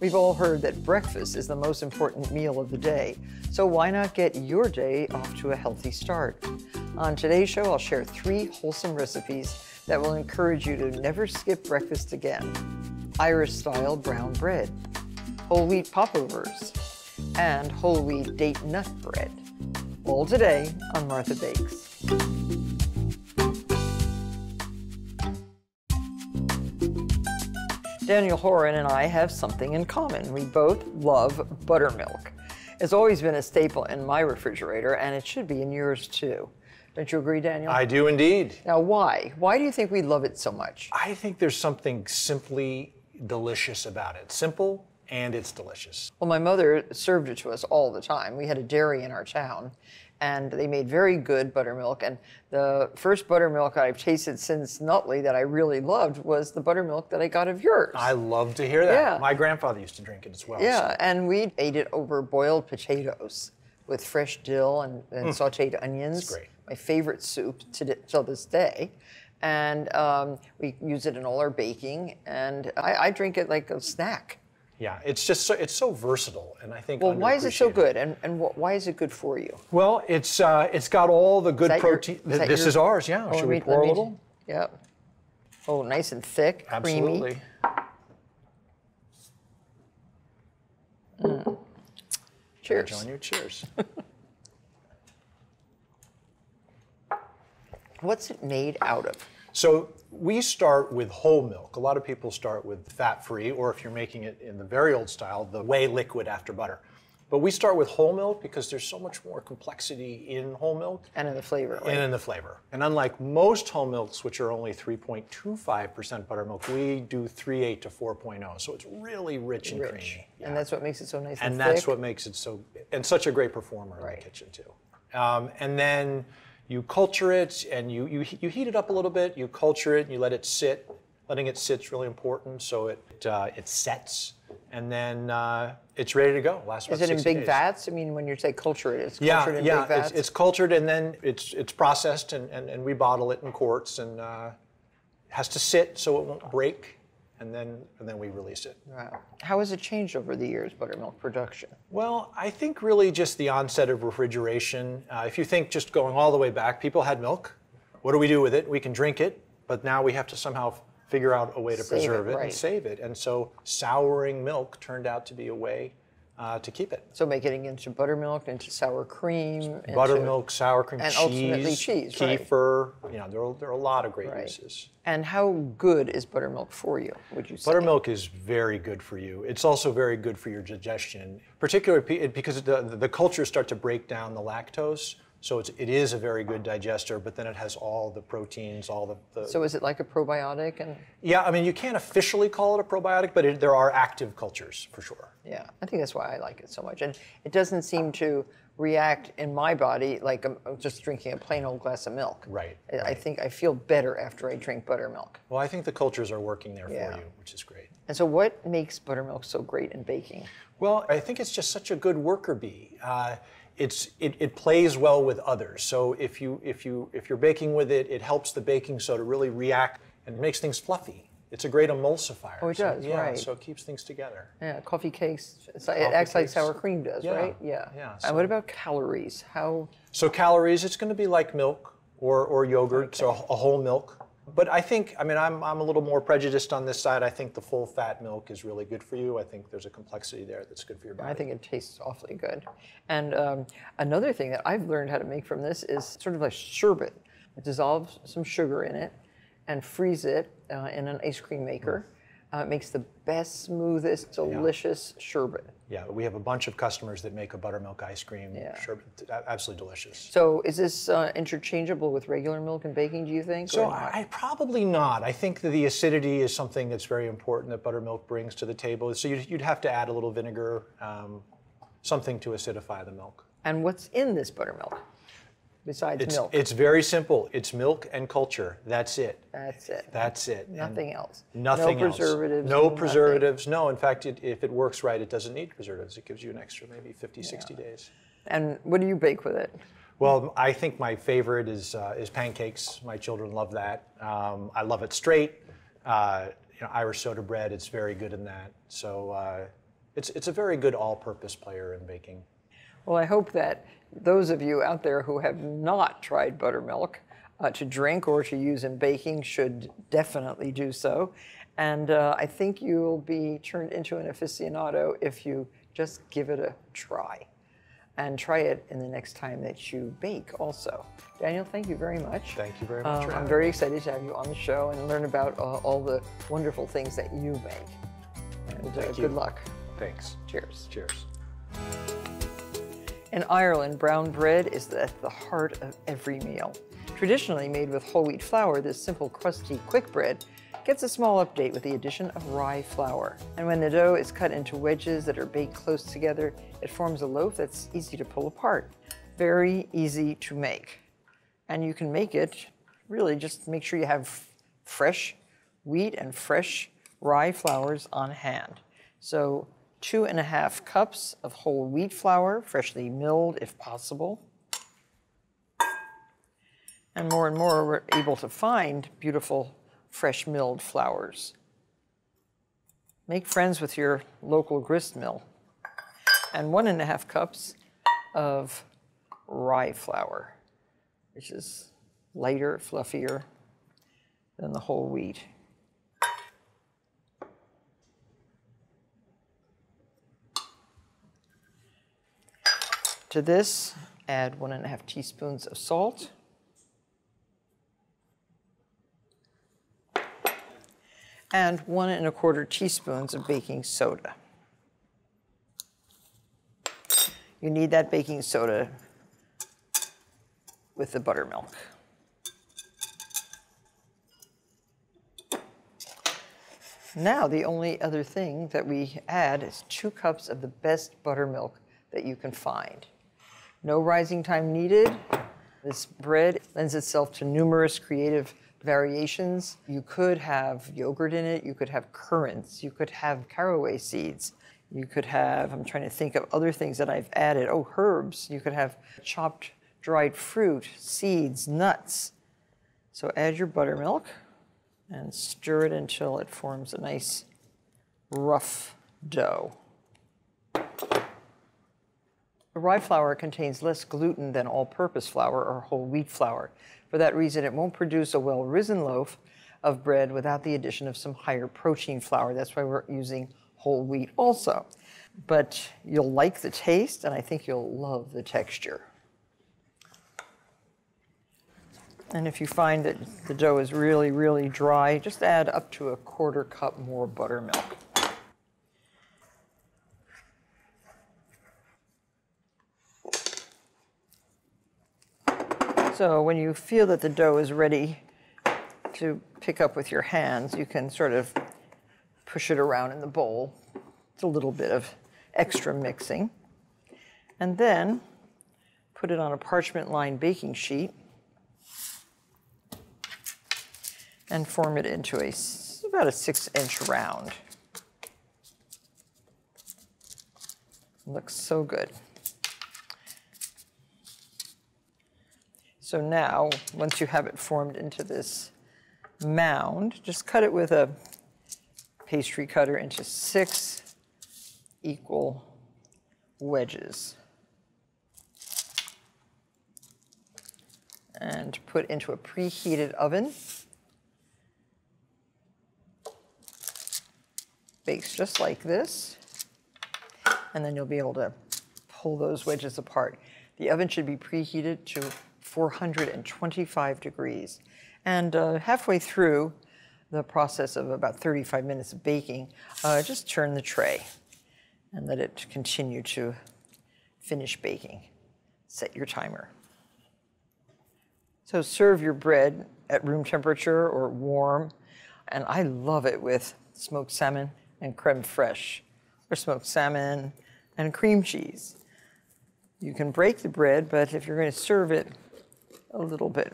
We've all heard that breakfast is the most important meal of the day, so why not get your day off to a healthy start? On today's show, I'll share 3 wholesome recipes that will encourage you to never skip breakfast again. Irish-style brown bread, whole wheat popovers, and whole wheat date nut bread. All today on Martha Bakes. Daniel Horan and I have something in common. We both love buttermilk. It's always been a staple in my refrigerator, and it should be in yours too. Don't you agree, Daniel? I do indeed. Now, why? Why do you think we love it so much? I think there's something simply delicious about it. Simple, and it's delicious. Well, my mother served it to us all the time. We had a dairy in our town, and they made very good buttermilk. And the first buttermilk I've tasted since Nutley that I really loved was the buttermilk that I got of yours. I love to hear that. Yeah. My grandfather used to drink it as well. Yeah, so. And we ate it over boiled potatoes with fresh dill and sauteed onions. It's great. My favorite soup till this day. And we use it in all our baking. And I drink it like a snack. Yeah, it's just so, it's so versatile, and I think. Well, why is it so good, and why is it good for you? Well, it's got all the good protein. This is ours, yeah. Should we pour a little? Yeah. Oh, nice and thick, creamy. Absolutely. Mm. Cheers. Join you. Cheers. What's it made out of? So we start with whole milk. A lot of people start with fat-free, or if you're making it in the very old style, the whey liquid after butter. But we start with whole milk because there's so much more complexity in whole milk. And in the flavor, right? And in the flavor. And unlike most whole milks, which are only 3.25% buttermilk, we do 3.8 to 4.0. So it's really rich and creamy. Yeah. And that's what makes it so nice and thick. And that's what makes it so, and such a great performer in the kitchen too. And then you culture it, and you heat it up a little bit, you culture it, and you let it sit. Letting it sit's really important, so it sets, and then it's ready to go. Last about 60 days. Is it in big vats? I mean, when you say culture it, it's cultured in big vats? Yeah, it's cultured, and then it's processed, and we bottle it in quarts, and it has to sit so it won't break. And then we release it. Wow. How has it changed over the years, buttermilk production? Well, I think really just the onset of refrigeration. If you think just going all the way back, people had milk. What do we do with it? We can drink it, but now we have to somehow figure out a way to preserve it and save it. And so souring milk turned out to be a way to keep it. So make it into buttermilk, into sour cream. Buttermilk, sour cream, and cheese, ultimately cheese, kefir. Right. You know, there are a lot of great uses. And how good is buttermilk for you, would you say? Buttermilk is very good for you. It's also very good for your digestion, particularly because the cultures start to break down the lactose. So it is a very good digester, but then it has all the proteins, all the... So is it like a probiotic? And yeah, I mean, you can't officially call it a probiotic, but there are active cultures, for sure. Yeah, I think that's why I like it so much. And it doesn't seem to react in my body like I'm just drinking a plain old glass of milk. Right. I think I feel better after I drink buttermilk. Well, I think the cultures are working there for you, which is great. And so what makes buttermilk so great in baking? Well, I think it's just such a good worker bee. It plays well with others. So if you're baking with it, it helps the baking soda really react and makes things fluffy. It's a great emulsifier. Oh, it does, yeah, right. So it keeps things together. Yeah, coffee cakes. It acts like sour cream does, right? Yeah. Yeah. So. And what about calories? So calories, it's going to be like milk or yogurt, so a whole milk. But I think, I mean, I'm a little more prejudiced on this side. I think the full fat milk is really good for you. I think there's a complexity there that's good for your body. I think it tastes awfully good. And another thing that I've learned how to make from this is sort of like sherbet. Dissolve some sugar in it and freeze it in an ice cream maker. It makes the best, smoothest, delicious sherbet. Yeah, we have a bunch of customers that make a buttermilk ice cream sherbet. Absolutely delicious. So is this interchangeable with regular milk and baking, do you think? So I probably not. I think that the acidity is something that's very important that buttermilk brings to the table. So you'd have to add a little vinegar, something to acidify the milk. And what's in this buttermilk? Besides milk. It's very simple. It's milk and culture. That's it. That's it. That's it. Nothing else. Nothing else. No preservatives. No preservatives. No, in fact, if it works right, it doesn't need preservatives. It gives you an extra maybe 50, 60 days. And what do you bake with it? Well, I think my favorite is pancakes. My children love that. I love it straight. You know, Irish soda bread, it's very good in that. So It's a very good all-purpose player in baking. Well, I hope that those of you out there who have not tried buttermilk to drink or to use in baking should definitely do so. And I think you'll be turned into an aficionado if you just give it a try. And try it in the next time that you bake also. Daniel, thank you very much. Thank you very much. I'm very excited to have you on the show and learn about all the wonderful things that you make. And good luck. Thanks. Cheers. Cheers. In Ireland, brown bread is at the heart of every meal. Traditionally made with whole wheat flour, this simple crusty quick bread gets a small update with the addition of rye flour. And when the dough is cut into wedges that are baked close together, it forms a loaf that's easy to pull apart. Very easy to make. And you can make it, really just make sure you have fresh wheat and fresh rye flours on hand. So 2½ cups of whole wheat flour, freshly milled if possible. And more we're able to find beautiful fresh milled flours. Make friends with your local grist mill. And 1½ cups of rye flour, which is lighter, fluffier than the whole wheat. To this, add 1½ teaspoons of salt. And 1¼ teaspoons of baking soda. You need that baking soda with the buttermilk. Now the only other thing that we add is 2 cups of the best buttermilk that you can find. No rising time needed. This bread lends itself to numerous creative variations. You could have yogurt in it, you could have currants, you could have caraway seeds, you could have, I'm trying to think of other things that I've added, herbs. You could have chopped dried fruit, seeds, nuts. So add your buttermilk and stir it until it forms a nice rough dough. The rye flour contains less gluten than all-purpose flour or whole wheat flour. For that reason, it won't produce a well-risen loaf of bread without the addition of some higher protein flour. That's why we're using whole wheat also. But you'll like the taste, and I think you'll love the texture. And if you find that the dough is really, really dry, just add up to 1/4 cup more buttermilk. So when you feel that the dough is ready to pick up with your hands, you can sort of push it around in the bowl. It's a little bit of extra mixing. And then put it on a parchment-lined baking sheet and form it into about a 6-inch round. Looks so good. So now, once you have it formed into this mound, just cut it with a pastry cutter into 6 equal wedges. And put into a preheated oven. Bakes just like this. And then you'll be able to pull those wedges apart. The oven should be preheated to 425 degrees. And halfway through the process of about 35 minutes of baking, just turn the tray and let it continue to finish baking. Set your timer. So serve your bread at room temperature or warm. And I love it with smoked salmon and creme fraiche, or smoked salmon and cream cheese. You can break the bread, but if you're going to serve it a little bit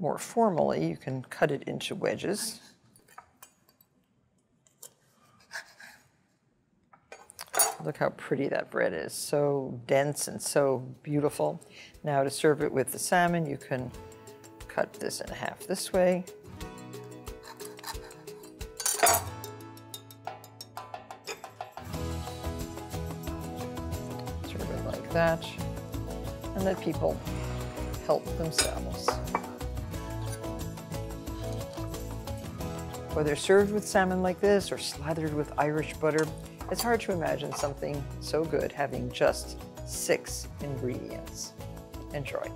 more formally, you can cut it into wedges. Look how pretty that bread is, so dense and so beautiful. Now to serve it with the salmon, you can cut this in half this way. that, and that people help themselves. Whether served with salmon like this or slathered with Irish butter, it's hard to imagine something so good having just 6 ingredients. Enjoy.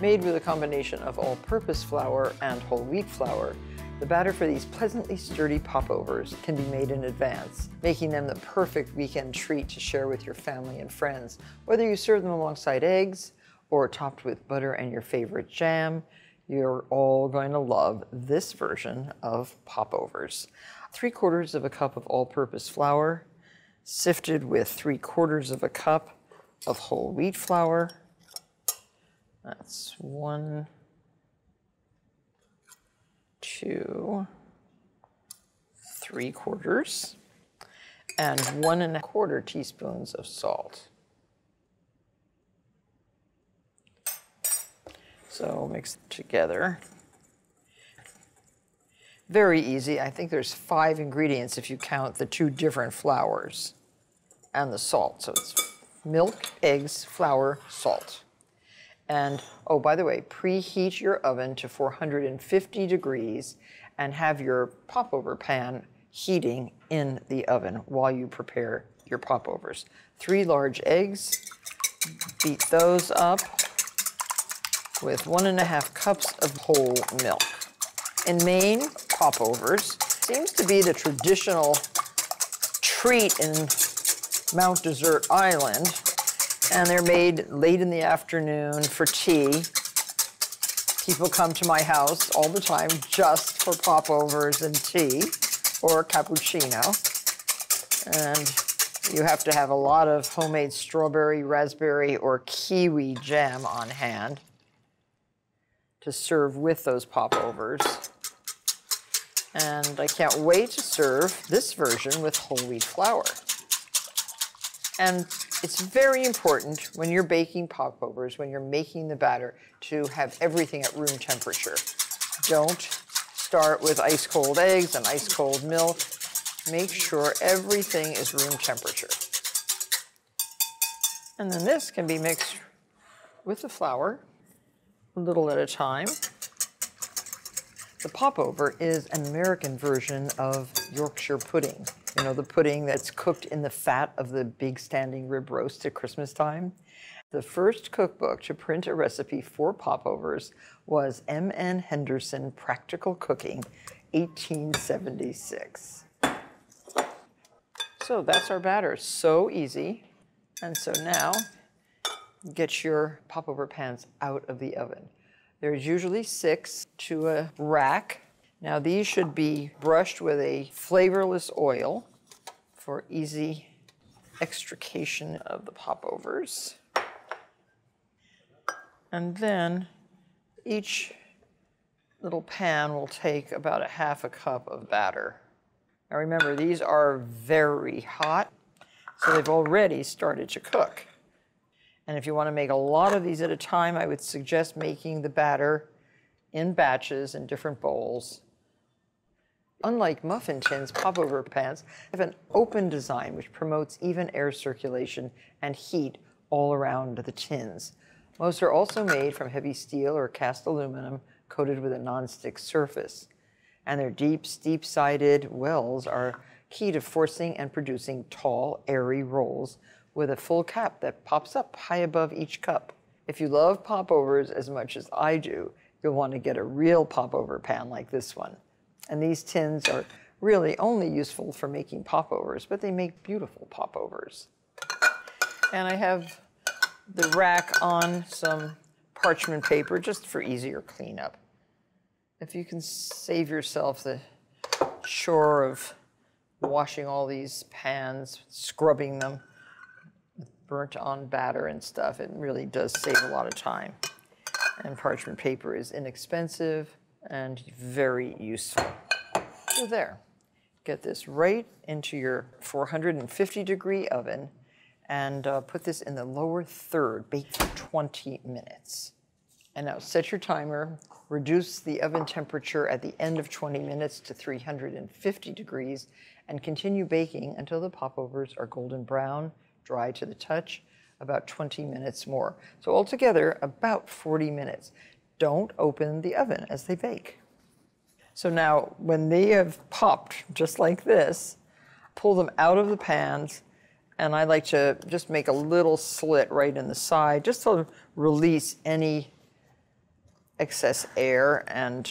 Made with a combination of all-purpose flour and whole wheat flour, the batter for these pleasantly sturdy popovers can be made in advance, making them the perfect weekend treat to share with your family and friends. Whether you serve them alongside eggs or topped with butter and your favorite jam, you're all going to love this version of popovers. 3/4 of a cup of all-purpose flour, sifted with 3/4 of a cup of whole wheat flour. That's 1, 2, 3/4, and 1 1/4 teaspoons of salt. So mix it together. Very easy. I think there's 5 ingredients if you count the 2 different flours and the salt. So it's milk, eggs, flour, salt. And, oh, by the way, preheat your oven to 450 degrees and have your popover pan heating in the oven while you prepare your popovers. 3 large eggs, beat those up with 1 1/2 cups of whole milk. In Maine, popovers seems to be the traditional treat in Mount Desert Island. And they're made late in the afternoon for tea. People come to my house all the time just for popovers and tea or cappuccino. And you have to have a lot of homemade strawberry, raspberry, or kiwi jam on hand to serve with those popovers. And I can't wait to serve this version with whole wheat flour. And it's very important when you're baking popovers, when you're making the batter, to have everything at room temperature. Don't start with ice-cold eggs and ice-cold milk. Make sure everything is room temperature. And then this can be mixed with the flour, a little at a time. The popover is an American version of Yorkshire pudding. You know, the pudding that's cooked in the fat of the big standing rib roast at Christmas time. The first cookbook to print a recipe for popovers was M.N. Henderson Practical Cooking, 1876. So that's our batter, so easy. And so now, get your popover pans out of the oven. There's usually 6 to a rack. Now these should be brushed with a flavorless oil for easy extrication of the popovers. And then each little pan will take about 1/2 cup of batter. Now remember, these are very hot, so they've already started to cook. And if you want to make a lot of these at a time, I would suggest making the batter in batches in different bowls. Unlike muffin tins, popover pans have an open design which promotes even air circulation and heat all around the tins. Most are also made from heavy steel or cast aluminum coated with a non-stick surface. And their deep, steep-sided wells are key to forcing and producing tall, airy rolls with a full cap that pops up high above each cup. If you love popovers as much as I do, you'll want to get a real popover pan like this one. And these tins are really only useful for making popovers, but they make beautiful popovers. And I have the rack on some parchment paper just for easier cleanup. If you can save yourself the chore of washing all these pans, scrubbing them, burnt on batter and stuff, it really does save a lot of time. And parchment paper is inexpensive and very useful. So there, get this right into your 450 degree oven and put this in the lower third, bake for 20 minutes. And now set your timer, reduce the oven temperature at the end of 20 minutes to 350 degrees, and continue baking until the popovers are golden brown, dry to the touch, about 20 minutes more. So altogether, about 40 minutes. Don't open the oven as they bake. So now, when they have popped just like this, pull them out of the pans, and I like to just make a little slit right in the side, just to release any excess air and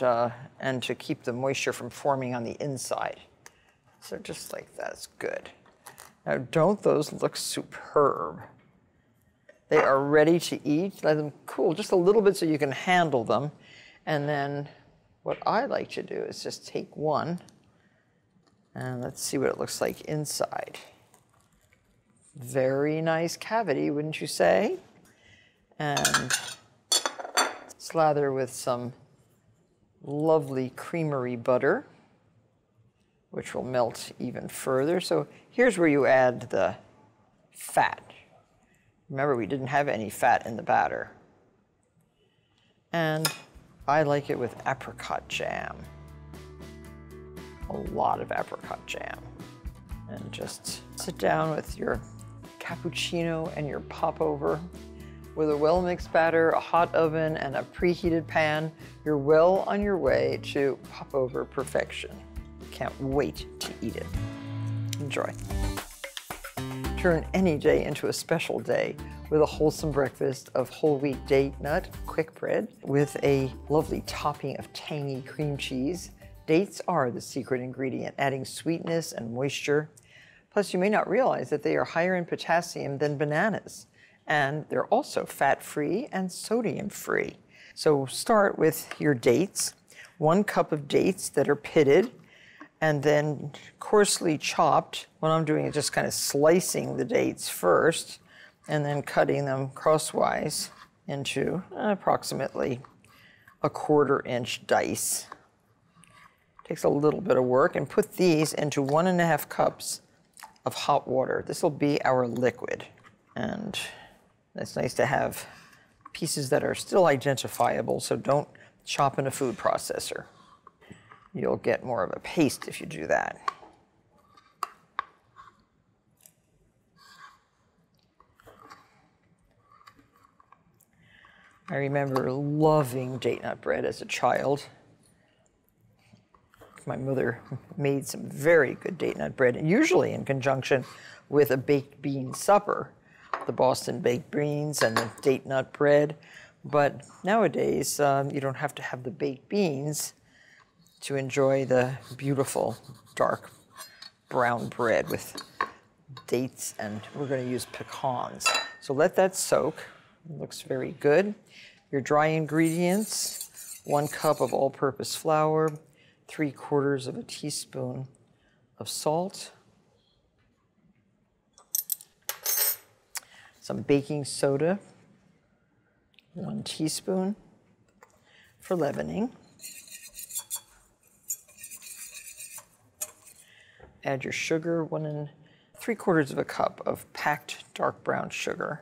to keep the moisture from forming on the inside. So just like that is good. Now, don't those look superb? They are ready to eat. Let them cool just a little bit so you can handle them. And then what I like to do is just take one and let's see what it looks like inside. Very nice cavity, wouldn't you say? And slather with some lovely creamery butter, which will melt even further. So here's where you add the fat. Remember, we didn't have any fat in the batter. And I like it with apricot jam. A lot of apricot jam. And just sit down with your cappuccino and your popover. With a well-mixed batter, a hot oven, and a preheated pan, you're well on your way to popover perfection. Can't wait to eat it. Enjoy. Turn any day into a special day with a wholesome breakfast of whole wheat date nut quick bread with a lovely topping of tangy cream cheese. Dates are the secret ingredient, adding sweetness and moisture. Plus, you may not realize that they are higher in potassium than bananas. And they're also fat-free and sodium-free. So start with your dates, 1 cup of dates that are pitted, and then coarsely chopped. What I'm doing is just kind of slicing the dates first, and then cutting them crosswise into approximately a 1/4-inch dice. Takes a little bit of work, and put these into 1.5 cups of hot water. This will be our liquid. And it's nice to have pieces that are still identifiable, so don't chop in a food processor. You'll get more of a paste if you do that. I remember loving date nut bread as a child. My mother made some very good date nut bread, usually in conjunction with a baked bean supper. The Boston baked beans and the date nut bread. But nowadays, you don't have to have the baked beans to enjoy the beautiful dark brown bread with dates, and we're going to use pecans. So let that soak. It looks very good. Your dry ingredients, 1 cup of all-purpose flour, 3/4 of a teaspoon of salt, some baking soda, 1 teaspoon for leavening. Add your sugar, 3/4 cups of packed dark brown sugar.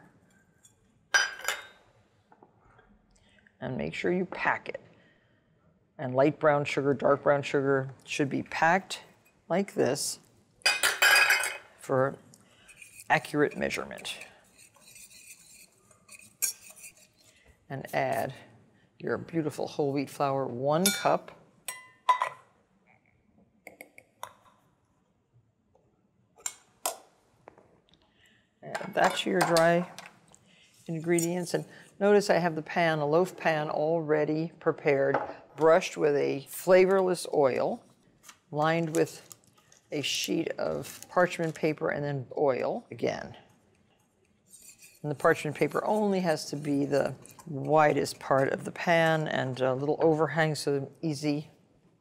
And make sure you pack it. And light brown sugar, dark brown sugar should be packed like this for accurate measurement. And add your beautiful whole wheat flour, 1 cup. Add that to your dry ingredients. And notice I have the pan, a loaf pan, already prepared, brushed with a flavorless oil, lined with a sheet of parchment paper and then oil again. And the parchment paper only has to be the widest part of the pan and a little overhang, so easy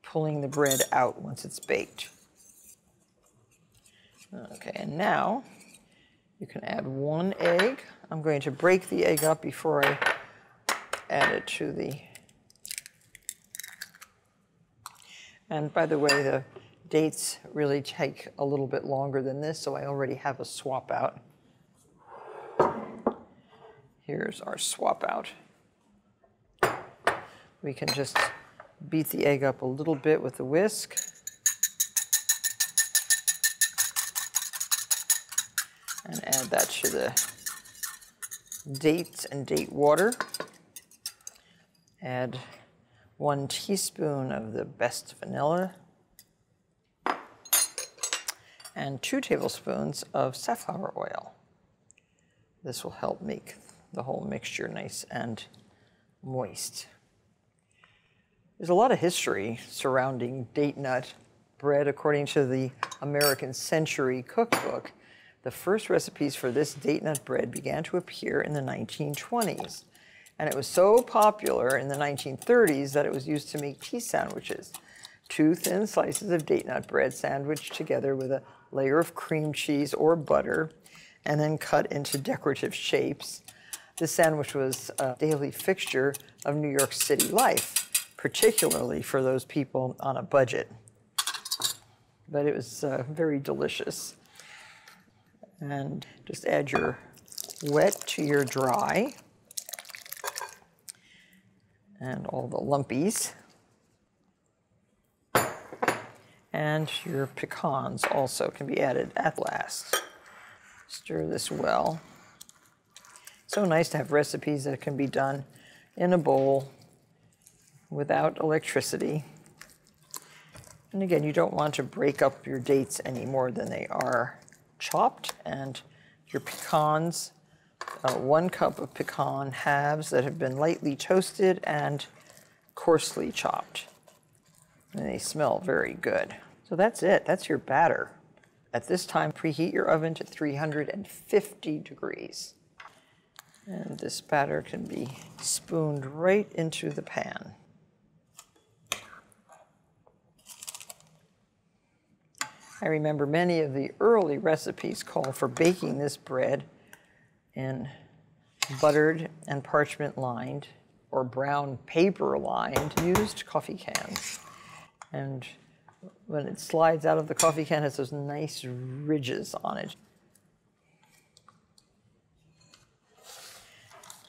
pulling the bread out once it's baked. Okay, and now you can add 1 egg. I'm going to break the egg up before I add it to the... And by the way, the dates really take a little bit longer than this, so I already have a swap out. Here's our swap out. We can just beat the egg up a little bit with the whisk. And add that to the dates and date water. Add 1 teaspoon of the best vanilla and 2 tablespoons of safflower oil. This will help make the whole mixture nice and moist. There's a lot of history surrounding date nut bread. According to the American Century Cookbook, the first recipes for this date nut bread began to appear in the 1920s. And it was so popular in the 1930s that it was used to make tea sandwiches. 2 thin slices of date nut bread sandwiched together with a layer of cream cheese or butter and then cut into decorative shapes. This sandwich was a daily fixture of New York City life, particularly for those people on a budget. But it was very delicious. And just add your wet to your dry and all the lumpies. And your pecans also can be added at last. Stir this well. So nice to have recipes that can be done in a bowl without electricity. And again, you don't want to break up your dates any more than they are chopped. And your pecans, 1 cup of pecan halves that have been lightly toasted and coarsely chopped. And they smell very good. So that's it, that's your batter. At this time, preheat your oven to 350 degrees. And this batter can be spooned right into the pan. I remember many of the early recipes call for baking this bread in buttered and parchment-lined or brown paper-lined used coffee cans. And when it slides out of the coffee can, it has those nice ridges on it.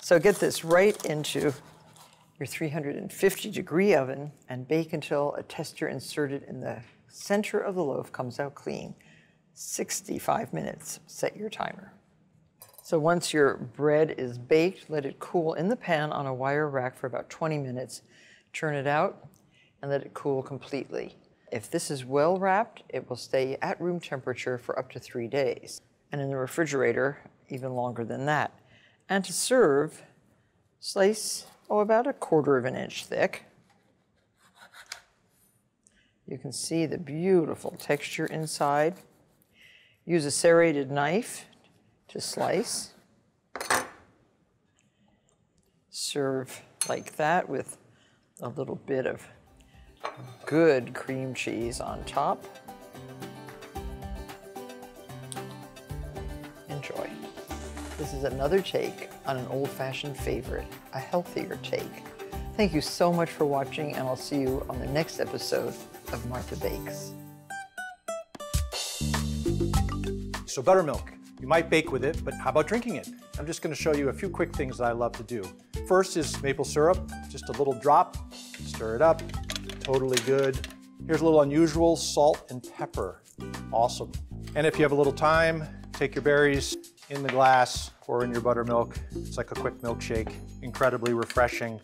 So get this right into your 350-degree oven and bake until a tester inserted in the center of the loaf comes out clean. 65 minutes, set your timer. So once your bread is baked, let it cool in the pan on a wire rack for about 20 minutes. Turn it out and let it cool completely. If this is well wrapped, it will stay at room temperature for up to 3 days, and in the refrigerator, even longer than that. And to serve, slice, about 1/4 inch thick. You can see the beautiful texture inside. Use a serrated knife to slice. Serve like that with a little bit of good cream cheese on top. Enjoy. This is another take on an old-fashioned favorite, a healthier take. Thank you so much for watching, and I'll see you on the next episode of Martha Bakes. So buttermilk, you might bake with it, but how about drinking it? I'm just gonna show you a few quick things that I love to do. First is maple syrup, just a little drop, stir it up. Totally good. Here's a little unusual, salt and pepper. Awesome. And if you have a little time, take your berries in the glass, pour in your buttermilk. It's like a quick milkshake. Incredibly refreshing.